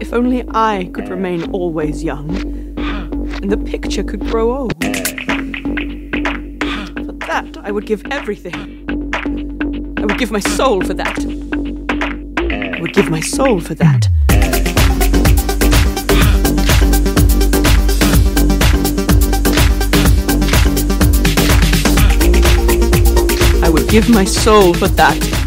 If only I could remain always young, and the picture could grow old. For that, I would give everything. I would give my soul for that. I would give my soul for that. Give my soul for that.